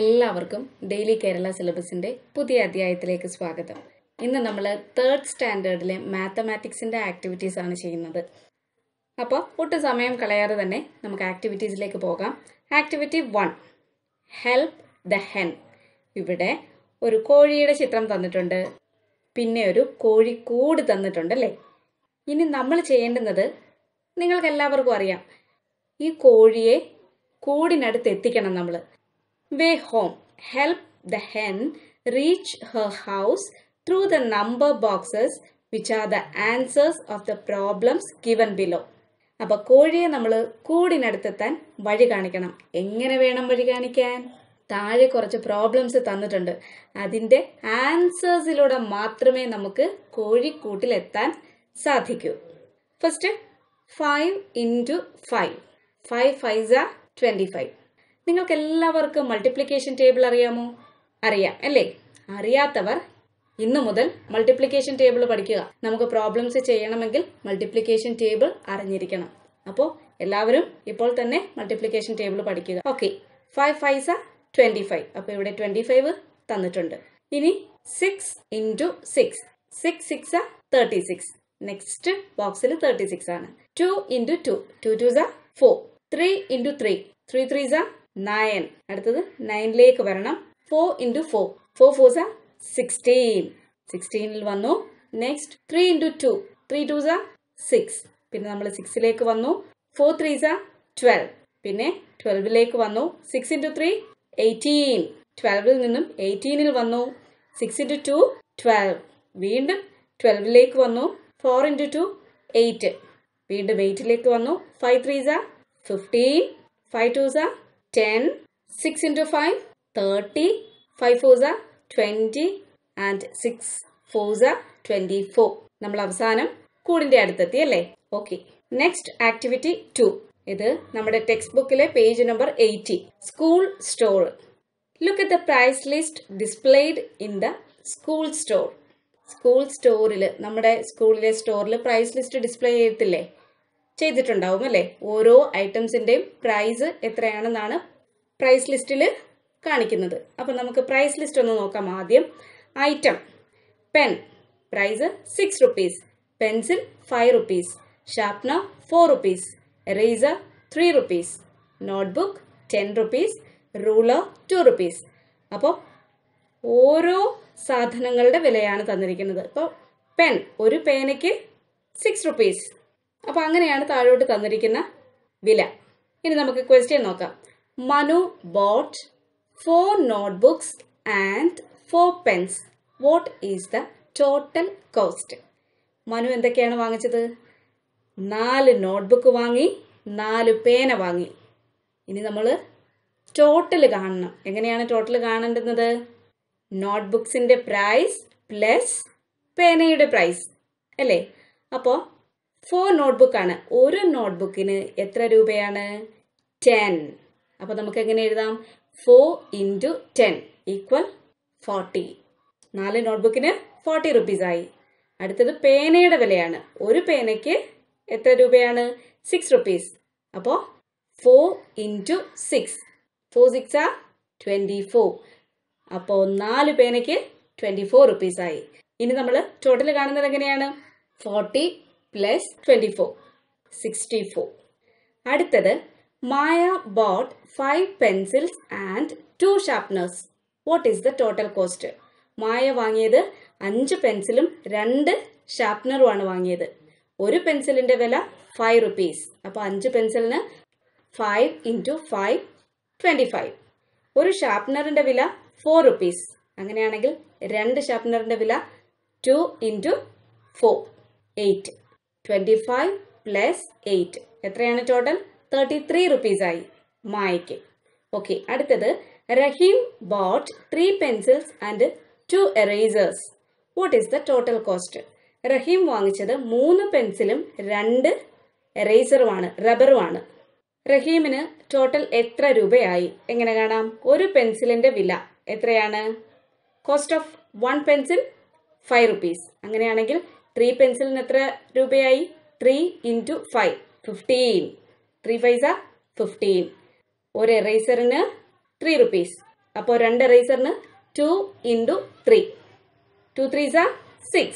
എല്ലാവർക്കും ഡെയിലി കേരള സിലബസിൻ്റെ പുതിയ അധ്യായത്തിലേക്ക് സ്വാഗതം. ഇന്ന് നമ്മൾ തേർഡ് സ്റ്റാൻഡേർഡിലെ മാത്തമാറ്റിക്സിൻ്റെ ആക്ടിവിറ്റീസ് ആണ് ചെയ്യുന്നത്. അപ്പോൾ ഒട്ടും സമയം കളയാതെ തന്നെ നമുക്ക് ആക്ടിവിറ്റീസിലേക്ക് പോകാം. Activity 1, help the hen. ഇവിടെ ഒരു കോഴിയുടെ ചിത്രം തന്നിട്ടുണ്ട്, പിന്നെ ഒരു കോഴിക്കൂട് തന്നിട്ടുണ്ട് അല്ലേ. ഇനി നമ്മൾ ചെയ്യേണ്ടുന്നത് നിങ്ങൾക്ക് എല്ലാവർക്കും അറിയാം, ഈ കോഴിയെ കൂടിനടുത്ത് എത്തിക്കണം നമ്മൾ. Way home, help the hen reach her house through the number boxes which are the answers of the problems given below. അപ്പോൾ കോഴിയെ നമ്മൾ കൂടിനടുത്തെത്താൻ വഴി കാണിക്കണം. എങ്ങനെ വേണം വഴി കാണിക്കാൻ? താഴെ കുറച്ച് പ്രോബ്ലംസ് തന്നിട്ടുണ്ട്, അതിൻ്റെ ആൻസേഴ്സിലൂടെ മാത്രമേ നമുക്ക് കോഴിക്കൂട്ടിലെത്താൻ സാധിക്കൂ. First 5 into 5. 5 5s are 25. നിങ്ങൾക്ക് എല്ലാവർക്കും മൾട്ടിപ്ലിക്കേഷൻ ടേബിൾ അറിയാമോ? അറിയാം അല്ലേ. അറിയാത്തവർ ഇന്നു മുതൽ മൾട്ടിപ്ലിക്കേഷൻ ടേബിൾ പഠിക്കുക. നമുക്ക് പ്രോബ്ലംസ് ചെയ്യണമെങ്കിൽ മൾട്ടിപ്ലിക്കേഷൻ ടേബിൾ അറിഞ്ഞിരിക്കണം. അപ്പോൾ എല്ലാവരും ഇപ്പോൾ തന്നെ മൾട്ടിപ്ലിക്കേഷൻ ടേബിൾ പഠിക്കുക. Okay, 5 5s are 25. അപ്പോൾ ഇവിടെ 25 തന്നിട്ടുണ്ട്. ഇനി 6 into 6. 6 6s are 36. നെക്സ്റ്റ് ബോക്സിൽ 36 ആണ്. 2 into 2. 2 2s are 4. 3 into 3. 3 3s are 9. അടുത്തത് 9ലേക്ക് വരണം. 4 into 4. 4 4s are 16. 16ൽ വന്നു. Next 3 into 2. 3 2s are 6. പിന്നെ നമ്മൾ 6ലേക്ക് വന്നു. 4 3s are 12. പിന്നെ 12ലേക്ക് വന്നു. 6 into 3. 18. 12ൽ നിന്നും 18ൽ വന്നു. 6 into 2. 12. വീണ്ടും 12ലേക്ക് വന്നു. 4 into 2. 8. വീണ്ടും 8ലേക്ക് വന്നു. 5 3s are 15. 5 2s are 10. 6 into 5. 30. 5 4s are 20 and 6 4s are 24. നമ്മൾ അവസാനം കൂടിന്റെ അടുത്തെത്തി അല്ലേ. Okay, next activity 2. ഇത് നമ്മുടെ ടെക്സ്റ്റ് ബുക്കിലെ page number 80, school store. Look at the price list displayed in the school store. School സ്റ്റോറിൽ, നമ്മുടെ സ്കൂളിലെ സ്റ്റോറിൽ പ്രൈസ് ലിസ്റ്റ് ഡിസ്പ്ലേ ചെയ്തില്ലേ, ചെയ്തിട്ടുണ്ടാവും അല്ലേ. ഓരോ ഐറ്റംസിൻ്റെയും പ്രൈസ് എത്രയാണെന്നാണ് പ്രൈസ് ലിസ്റ്റിൽ കാണിക്കുന്നത്. അപ്പം നമുക്ക് പ്രൈസ് ലിസ്റ്റ് ഒന്ന് നോക്കാം. ആദ്യം item pen price 6 rupees, pencil 5 rupees, sharpener 4 rupees, eraser 3 rupees, notebook 10 rupees, ruler 2 rupees. അപ്പോൾ ഓരോ സാധനങ്ങളുടെ വിലയാണ് തന്നിരിക്കുന്നത്. അപ്പോൾ പെൻ, ഒരു പേനയ്ക്ക് 6 rupees. അപ്പോൾ അങ്ങനെയാണ് താഴോട്ട് തന്നിരിക്കുന്ന വില. ഇനി നമുക്ക് ക്വസ്റ്റ്യൻ നോക്കാം. Manu bought 4 notebooks and 4 pens. What is the total cost? Manu എന്തൊക്കെയാണ് വാങ്ങിച്ചത്? 4 നോട്ട്ബുക്ക് വാങ്ങി, 4 പേന വാങ്ങി. ഇനി നമ്മൾ ടോട്ടൽ കാണണം. എങ്ങനെയാണ് ടോട്ടൽ കാണേണ്ടുന്നത്? നോട്ട്ബുക്സിൻ്റെ പ്രൈസ് പ്ലസ് പേനയുടെ പ്രൈസ് അല്ലേ. അപ്പോൾ 4 നോട്ട്ബുക്കാണ്. ഒരു നോട്ട്ബുക്കിന് എത്ര രൂപയാണ്? 10. അപ്പോൾ നമുക്ക് എങ്ങനെ എഴുതാം? 4 into 10 equal 40. 4 നോട്ട്ബുക്കിന് 40 rupees ആയി. അടുത്തത് പേനയുടെ വിലയാണ്. ഒരു പേനയ്ക്ക് എത്ര രൂപയാണ്? 6 rupees. അപ്പോൾ 4 into 6. 4 6s are 24. അപ്പോൾ 4 പേനയ്ക്ക് 24 rupees ആയി. ഇനി നമ്മൾ ടോട്ടൽ കാണുന്നത് എങ്ങനെയാണ്? 40 plus 24, 64. അടുത്തത് Maya bought 5 pencils and 2 sharpeners. What is the total cost? Maya വാങ്ങിയത് 5 പെൻസിലും 2 ഷാർപ്നറുമാണ് വാങ്ങിയത്. ഒരു പെൻസിലിൻ്റെ വില 5 rupees. അപ്പോൾ 5 പെൻസിലിന് 5 into 5, 25. ഒരു ഷാർപ്നറിൻ്റെ വില 4 rupees. അങ്ങനെയാണെങ്കിൽ 2 ഷാർപ്നറിൻ്റെ വില 2 into 4, 8. 25 plus 8 എത്രയാണ് ടോട്ടൽ? 33 rupees ആയി മായയ്ക്ക്. ഓക്കെ, അടുത്തത് Rahim bought 3 pencils and 2 erasers. What is the total cost? Rahim വാങ്ങിച്ചത് 3 പെൻസിലും 2 എറേസറുമാണ്, റബ്ബറുമാണ്. റഹീമിന് ടോട്ടൽ എത്ര രൂപയായി? എങ്ങനെ കാണാം? ഒരു പെൻസിലിൻ്റെ വില എത്രയാണ്? Cost of 1 pencil 5 rupees. അങ്ങനെയാണെങ്കിൽ 3 പെൻസിലിന് എത്ര രൂപയായി? 3 into 5, 15. 3 5s are 15. ഒരു എറേസറിന് 3 rupees. அப்போ 2 ரேசர்னு 2 × 3. 2 × 3 is 6.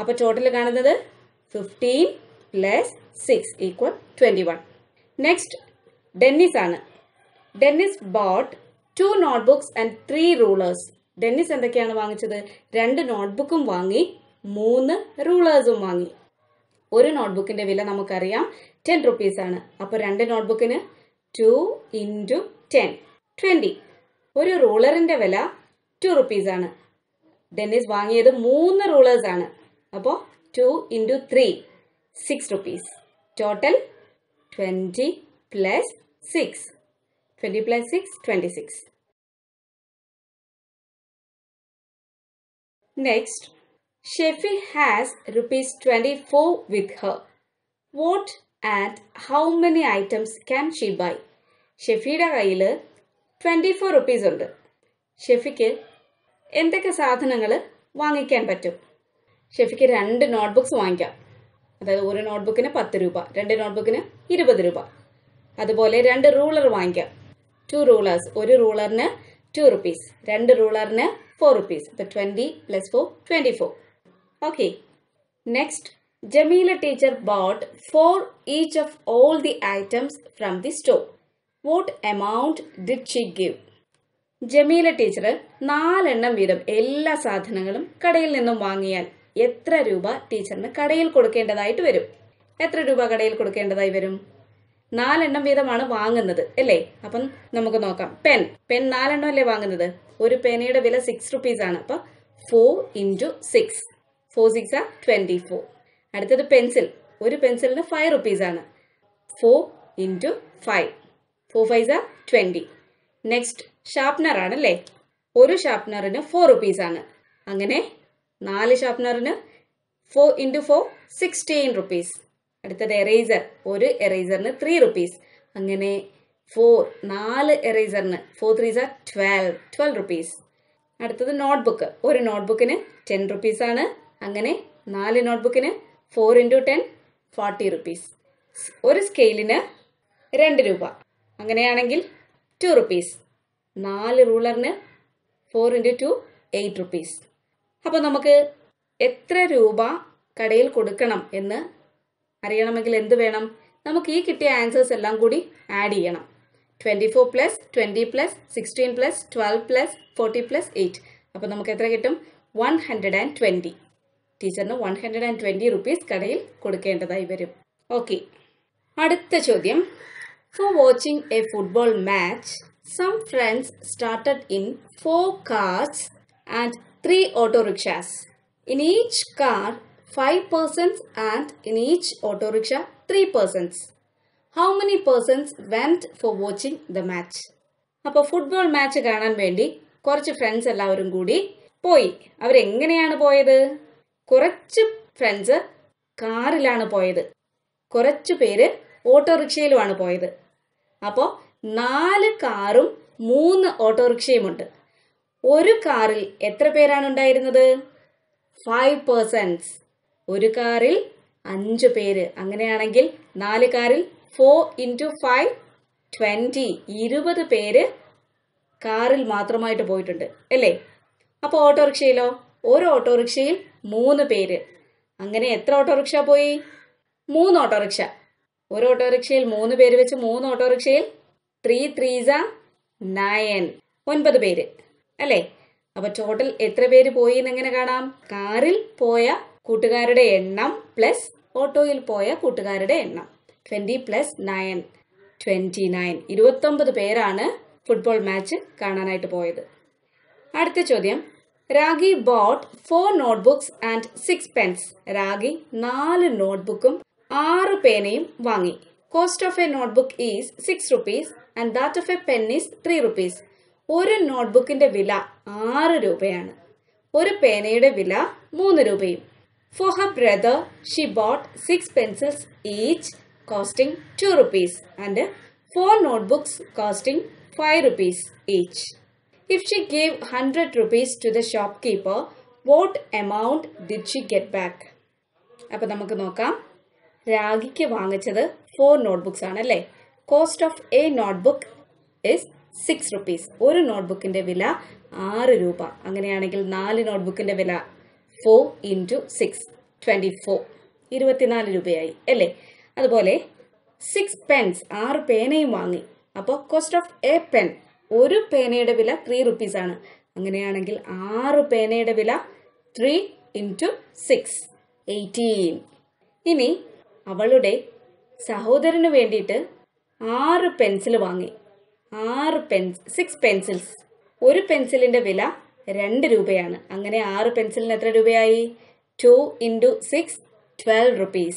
அப்போ டோட்டல் കാണുന്നത് 15 + 6 = 21. Next, Dennis ആണ്. Dennis bought 2 notebooks and 3 rulers. Dennis എന്തൊക്കെയാണ് വാങ്ങിച്ചത്? 2 notebooks വാങ്ങി 3 rulers വാങ്ങി. ഒരു നോട്ട്ബുക്കിന്റെ വില നമുക്കറിയാം 10 rupees ആണ്. അപ്പോൾ 2 notebooks 2 × 10 20. ഒരു റൂളറിന്റെ വില 2 rupees ആണ്. ഡെന്നിസ് വാങ്ങിയത് 3 rulers ആണ്. അപ്പോൾ 2 × 3 6 rupees. Total 20 + 6. 20 + 6 26. Next, Shefi has ₹24 with her. What and how many items can she buy? ഷെഫിയുടെ കയ്യിൽ 24 rupees ഉണ്ട്. ഷെഫിക്ക് എന്തൊക്കെ സാധനങ്ങൾ വാങ്ങിക്കാൻ പറ്റും? ഷെഫിക്ക് 2 notebooks വാങ്ങിക്കാം. അതായത് ഒരു നോട്ട്ബുക്കിന് 10 രൂപ, 2 notebooks 20 രൂപ. അതുപോലെ 2 rulers വാങ്ങിക്കാം. 2 rulers, ഒരു റൂളറിന് 2 rupees, 2 rulers 4 rupees. അപ്പോൾ 20 + 4 24. Okay. Next, Jamila teacher bought 4 each of all the items from the store. What amount did she give? Jameela teacher 4 വീതം എല്ലാ സാധനങ്ങളും കടയിൽ നിന്നും വാങ്ങിയാൽ എത്ര രൂപ ടീച്ചറിന് കടയിൽ കൊടുക്കേണ്ടതായിട്ട് വരും? എത്ര രൂപ കടയിൽ കൊടുക്കേണ്ടതായി വരും? 4 വീതമാണ് വാങ്ങുന്നത് അല്ലേ? അപ്പം നമുക്ക് നോക്കാം. പെൻ 4 അല്ലേ വാങ്ങുന്നത്? ഒരു പെനയുടെ വില 6 rupees ആണ്. അപ്പം 4 × 6. 4 × 6 = 24. അടുത്തത് പെൻസിൽ. ഒരു പെൻസിലിന് 5 rupees ആണ്. 4 × 5. 4 × 5 = 20. നെക്സ്റ്റ് ഷാർപ്നർ ആണല്ലേ? ഒരു ഷാർപ്നറിന് 4 rupees ആണ്. അങ്ങനെ 4 ഷാർപ്നറിന് 4 × 4 16 rupees. അടുത്തത് എറേസർ. ഒരു എറേസറിന് 3 rupees. അങ്ങനെ 4 എറേസറിന് 4 × 3 = 12. 12 rupees. അടുത്തത് നോട്ട്ബുക്ക്. ഒരു നോട്ട്ബുക്കിന് 10 rupees ആണ്. അങ്ങനെ 4 നോട്ട്ബുക്കിന് 4 × 10 40 rupees. ഒരു സ്കെയിലിന് 2 രൂപ. അങ്ങനെയാണെങ്കിൽ 2 rupees. 4 rulers 4 × 2 8 rupees. അപ്പോൾ നമുക്ക് എത്ര രൂപ കടയിൽ കൊടുക്കണം എന്ന് അറിയണമെങ്കിൽ എന്ത് വേണം? നമുക്ക് ഈ കിട്ടിയ ആൻസേഴ്സ് എല്ലാം കൂടി ആഡ് ചെയ്യണം. 24 + 20 + 16 + 12 + 40 + 8. അപ്പോൾ നമുക്ക് എത്ര കിട്ടും? 120. ടീച്ചറിന് 120 rupees കടയിൽ കൊടുക്കേണ്ടതായി വരും. ഓക്കെ, അടുത്ത ചോദ്യം. For watching a football match, some friends started in 4 cars and 3 auto rickshaws. In each car, 5 persons, and in each auto rickshaw, 3 persons. How many persons went for watching the match? അപ്പോൾ football match കാണാൻ വേണ്ടി കുറച്ച് friends എല്ലാവരും കൂടി പോയി. അവരെങ്ങനെയാണ് പോയത്? കുറച്ച് ഫ്രണ്ട്സ് കാറിലാണ് പോയത്, കുറച്ച് പേര് ഓട്ടോറിക്ഷയിലുമാണ് പോയത്. അപ്പോൾ 4 കാറും 3 ഓട്ടോറിക്ഷയും ഉണ്ട്. ഒരു കാറിൽ എത്ര പേരാണ് ഉണ്ടായിരുന്നത്? 5 persons. ഒരു കാറിൽ 5 പേര്. അങ്ങനെയാണെങ്കിൽ 4 കാറിൽ 4 × 5 20. 20 പേര് കാറിൽ മാത്രമായിട്ട് പോയിട്ടുണ്ട് അല്ലേ? അപ്പോൾ ഓട്ടോറിക്ഷയിലോ? ഒരു ഓട്ടോറിക്ഷയിൽ 3 പേര്. അങ്ങനെ എത്ര ഓട്ടോറിക്ഷ പോയി? 3 ഓട്ടോറിക്ഷ. ഒരു ഓട്ടോറിക്ഷയിൽ 3 പേര് വെച്ച് 3 ഓട്ടോറിക്ഷയിൽ 3 × 3 = 9. 9 പേര് അല്ലേ? അപ്പോൾ ടോട്ടൽ എത്ര പേര് പോയി എന്നെങ്ങനെ കാണാം? കാറിൽ പോയ കൂട്ടുകാരുടെ എണ്ണം പ്ലസ് ഓട്ടോയിൽ പോയ കൂട്ടുകാരുടെ എണ്ണം. 20 + 9 29. 29 പേരാണ് ഫുട്ബോൾ മാച്ച് കാണാനായിട്ട് പോയത്. അടുത്ത ചോദ്യം. Ragi bought 4 notebooks and 6 pens. Ragi 4 നോട്ട്ബുക്കും 6 പേനയും വാങ്ങി. Cost of a notebook is 6 rupees and that of a pen is 3 rupees. ഒരു നോട്ട്ബുക്കിന്റെ വില 6 രൂപയാണ്. ഒരു പേനയുടെ വില 3 രൂപയും. For her brother she bought 6 pencils each costing 2 rupees and 4 notebooks costing 5 rupees each. If she gave 100 rupees to the shop keeper, what amount did she get back? അപ്പം നമുക്ക് നോക്കാം. രാഗിക്ക് വാങ്ങിച്ചത് 4 നോട്ട്ബുക്സ് ആണല്ലേ? Cost of a notebook is 6 rupees. ഒരു നോട്ട്ബുക്കിന്റെ വില 6 രൂപ. അങ്ങനെയാണെങ്കിൽ 4 നോട്ട്ബുക്കിന്റെ വില 4 × 6 24, 24 രൂപയായി അല്ലേ. അതുപോലെ 6 pens, 6 പേനയും വാങ്ങി. അപ്പോൾ കോസ്റ്റ് ഓഫ് എ പെൻ, ഒരു പേനയുടെ വില 3 rupees ആണ്. അങ്ങനെയാണെങ്കിൽ 6 പേനയുടെ വില 3 × 6, 18. ഇനി അവളുടെ സഹോദരന് വേണ്ടിയിട്ട് 6 പെൻസിൽ വാങ്ങി. 6 പെൻസിൽസ്. ഒരു പെൻസിലിന്റെ വില 2 രൂപയാണ്. അങ്ങനെ 6 പെൻസിലിന് എത്ര രൂപയായി? 2 × 6 12 rupees.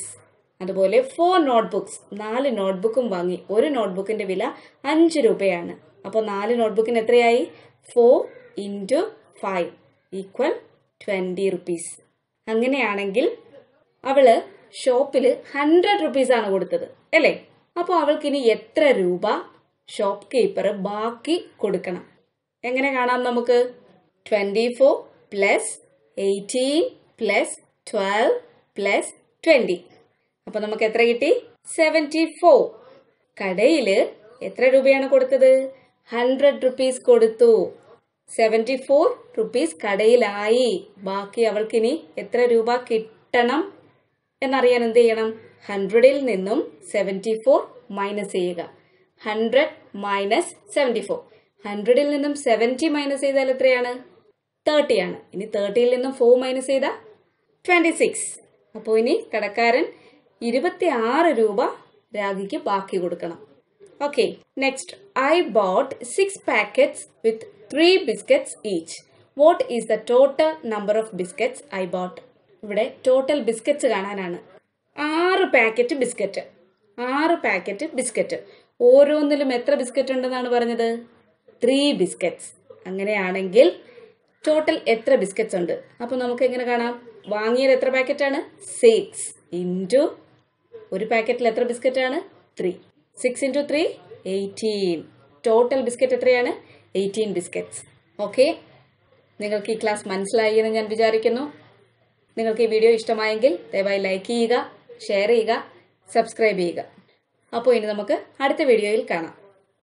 അതുപോലെ 4 നോട്ട്ബുക്സ്, 4 നോട്ട്ബുക്കും വാങ്ങി. ഒരു നോട്ട്ബുക്കിന്റെ വില 5 രൂപയാണ്. അപ്പോൾ 4 നോട്ട്ബുക്കിന് എത്രയായി? 4 × 5 = 20 rupees. അങ്ങനെയാണെങ്കിൽ അവള് ഷോപ്പിൽ 100 rupees ആണ് കൊടുത്തത് അല്ലേ. അപ്പോൾ അവൾക്ക് ഇനി എത്ര രൂപ ഷോപ്പ് കീപ്പർ ബാക്കി കൊടുക്കണം? എങ്ങനെ കാണാം നമുക്ക്? 24 + 18 + 12 + 20. അപ്പൊ നമുക്ക് എത്ര കിട്ടി? 74. കടയില് എത്ര രൂപയാണ് കൊടുത്തത്? 100 rupees കൊടുത്തു. 74 rupees കടയിലായി. ബാക്കി അവൾക്കിനി എത്ര രൂപ കിട്ടണം എന്നറിയാൻ എന്ത് ചെയ്യണം? 100ൽ നിന്നും 74 മൈനസ് ചെയ്യുക. 100 - 74. 100ൽ നിന്നും 70 മൈനസ് ചെയ്താൽ എത്രയാണ്? 30 ആണ്. ഇനി 30ൽ നിന്നും 4 മൈനസ് ചെയ്താൽ 26. അപ്പോൾ ഇനി കടക്കാരൻ 26 രൂപ രാഗിക്ക് ബാക്കി കൊടുക്കണം. Okay, next. I bought 6 packets with 3 biscuits each. What is the total number of biscuits I bought? ഇവിടെ ടോട്ടൽ ബിസ്ക്കറ്റ്സ് കാണാനാണ്. 6 പാക്കറ്റ് ബിസ്ക്കറ്റ്. ഓരോന്നിലും എത്ര ബിസ്ക്കറ്റ് ഉണ്ടെന്നാണ് പറഞ്ഞത്? 3 biscuits. അങ്ങനെയാണെങ്കിൽ ടോട്ടൽ എത്ര ബിസ്ക്കറ്റ്സ് ഉണ്ട്? അപ്പോൾ നമുക്ക് എങ്ങനെ കാണാം? വാങ്ങിയത് എത്ര പാക്കറ്റാണ്? 6 × ഒരു പാക്കറ്റിൽ എത്ര ബിസ്ക്കറ്റാണ്? 3. 6 × 3 = 18. ടോട്ടൽ ബിസ്ക്കറ്റ് എത്രയാണ്? 18 biscuits. ഓക്കെ, നിങ്ങൾക്ക് ഈ ക്ലാസ് മനസ്സിലായി എന്ന് ഞാൻ വിചാരിക്കുന്നു. നിങ്ങൾക്ക് ഈ വീഡിയോ ഇഷ്ടമായെങ്കിൽ ദയവായി ലൈക്ക് ചെയ്യുക, ഷെയർ ചെയ്യുക, സബ്സ്ക്രൈബ് ചെയ്യുക. അപ്പോൾ ഇനി നമുക്ക് അടുത്ത വീഡിയോയിൽ കാണാം.